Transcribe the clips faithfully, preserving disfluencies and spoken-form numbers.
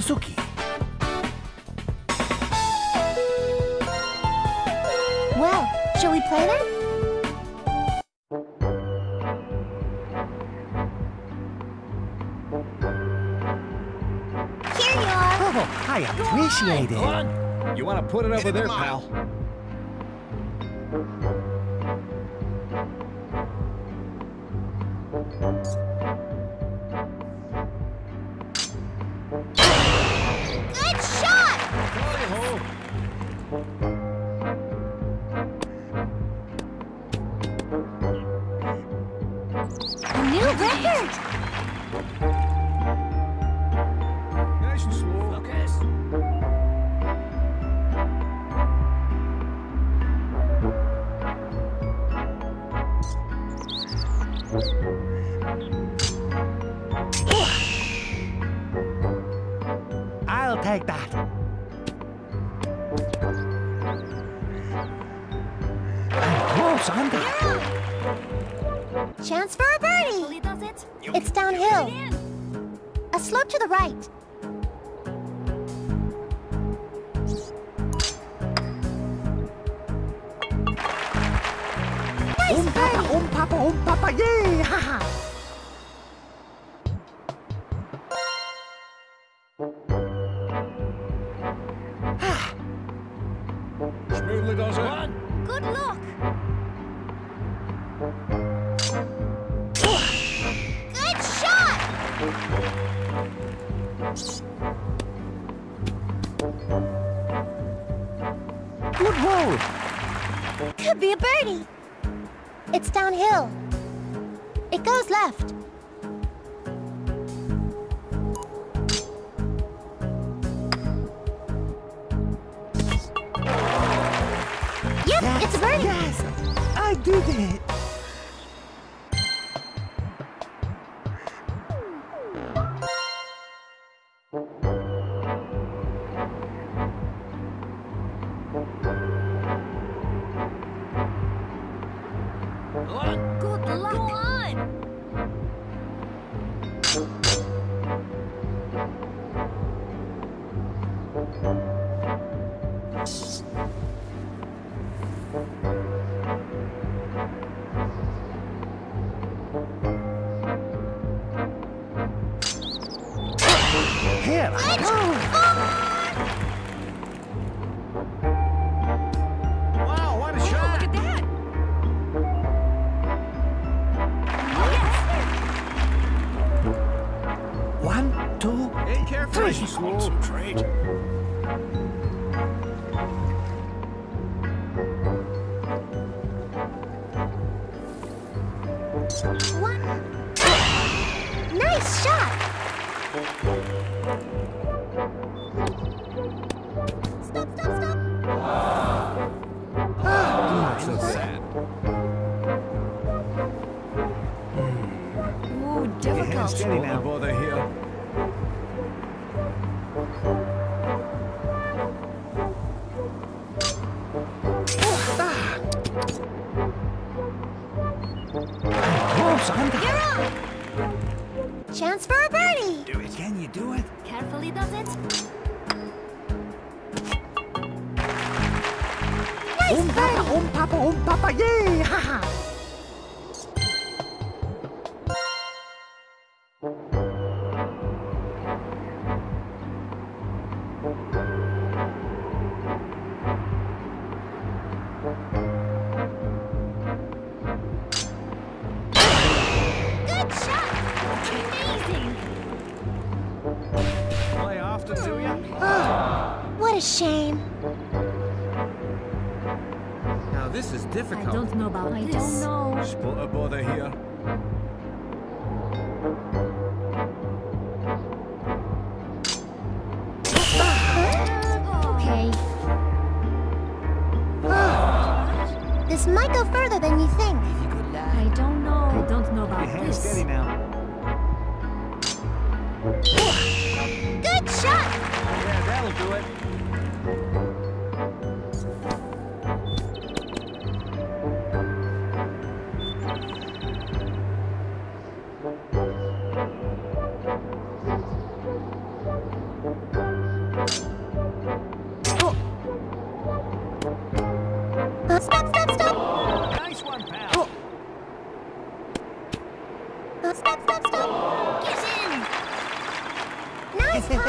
Suzuki. Well, shall we play then? Here you are. Oh, I appreciate it. Go on. You want to put it over there, pal? Good shot! A new record! Nice and slow. Focus. I'll take that. I'm close, I'm back. Chance for a birdie. It's downhill. A slope to the right. Nice birdie. Om papa, om papa, yay! Ha ha! Smoothly does it. Good luck. Good shot. Good roll. Could be a birdie. It's downhill. It goes left. It's a birdie. Yes, I did it. Good luck. Go on. Here I go! Wow, what a oh, shot! Look at that! Oh, yes. One, two, hey, careful. Three. Concentrate. One. Nice shot! Stop, stop, stop! Ah, oh, oh, so sad. Mm. Ooh, difficult. Steady now, bother here. Oh, ah. Close, I'm You're up! Chance for a birdie! Do it. Can you do it? Carefully does it. Um papa, um papa, um papa, yay! Ha ha! Good shot! Amazing! Play after, do ya? Oh, what a shame! This is difficult. I don't know about I this. Don't know. Spot a bother here. Okay. Oh. This might go further than you think. I don't know. I don't know about yeah, this. Steady now. Good shot. Yeah, that'll do it. Thank you. Stop, stop, stop. Nice one, pal. Oh. Stop, stop, stop. Get in. Nice pass.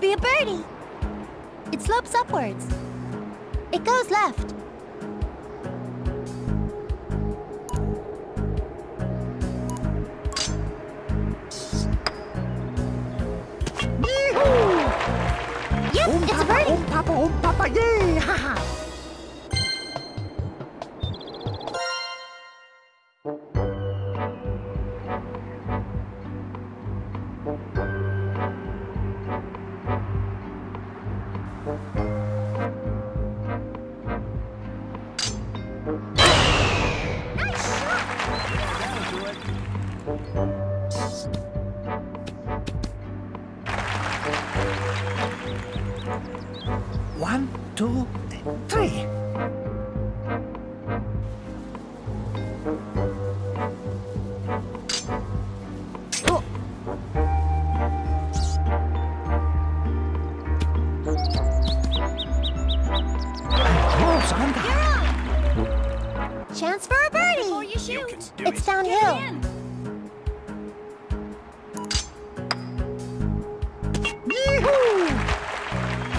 Be a birdie. It slopes upwards. It goes left. Yee-hoo! Yep, um, it's papa, a birdie. Um, papa, um, papa, yay! Ha ha! One, two, three. Oh. Oh, chance for a birdie. Before you shoot. You it's downhill.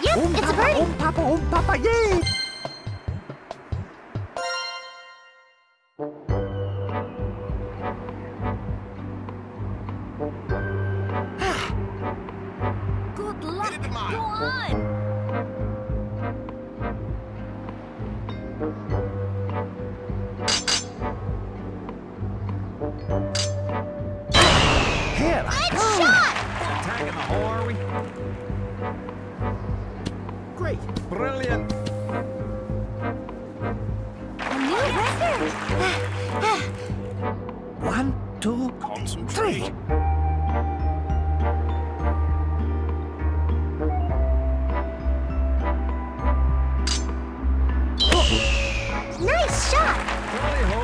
Um, it's papa, a birdie. Um, papa, um, papa, yay! Good luck. Go on. Here I go. Good shot. Attacking the horn. Great. Brilliant. A new record. One, two, three. Oh. Nice shot. Tally-ho.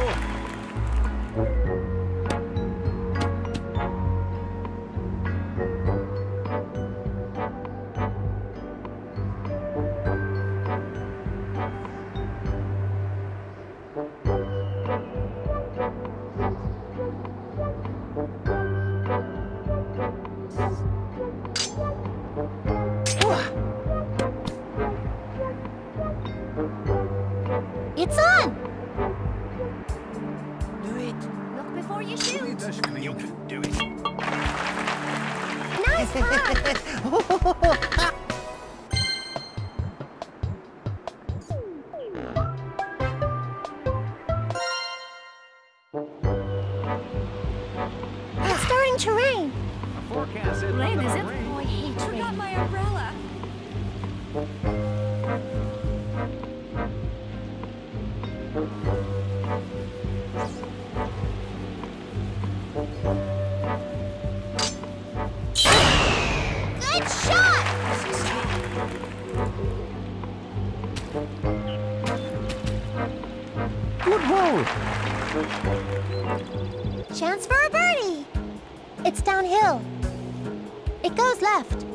It's on! Do it. Look before you shoot. You can do it. Nice pass! It's starting to rain. A forecast is rain is it? Rain. Oh, I hate I forgot my umbrella. Good roll. Chance for a birdie. It's downhill. It goes left.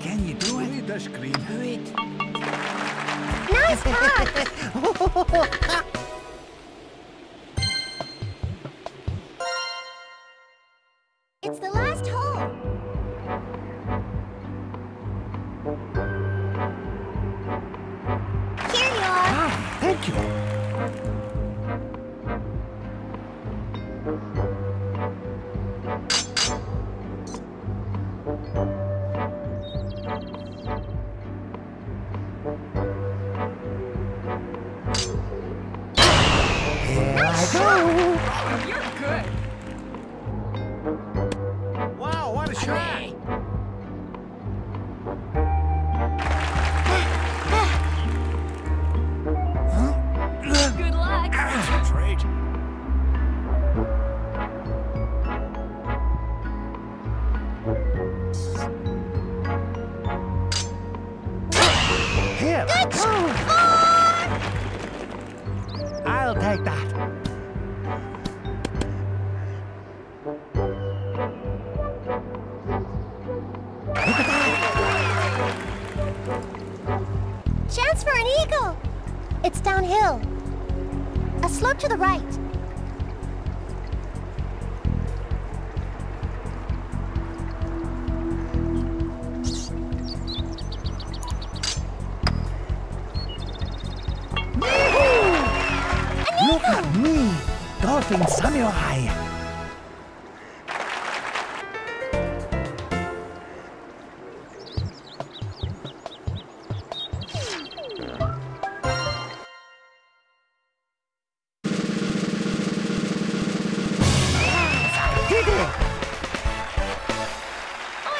Can you do it? Do it. Nice pass. It's the last hole.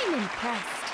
I'm impressed.